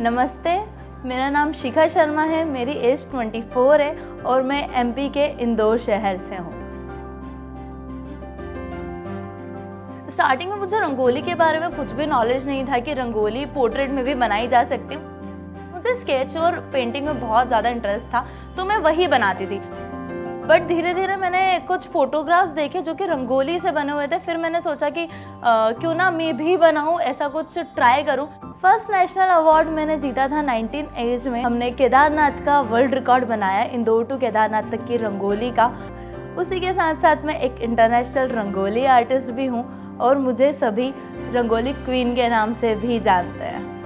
नमस्ते, मेरा नाम शिखा शर्मा है, मेरी एज 24 है और मैं एमपी के इंदौर शहर से हूँ। स्टार्टिंग में मुझे रंगोली के बारे में कुछ भी नॉलेज नहीं था कि रंगोली पोर्ट्रेट में भी बनाई जा सकती है। मुझे स्केच और पेंटिंग में बहुत ज़्यादा इंटरेस्ट था तो मैं वही बनाती थी। बट धीरे धीरे मैंने कुछ फ़ोटोग्राफ्स देखे जो कि रंगोली से बने हुए थे। फिर मैंने सोचा कि क्यों ना मैं भी बनाऊँ, ऐसा कुछ ट्राई करूँ। फर्स्ट नेशनल अवार्ड मैंने जीता था 19 एज में। हमने केदारनाथ का वर्ल्ड रिकॉर्ड बनाया इंदौर टू केदारनाथ तक की रंगोली का। उसी के साथ साथ मैं एक इंटरनेशनल रंगोली आर्टिस्ट भी हूँ और मुझे सभी रंगोली क्वीन के नाम से भी जानते हैं।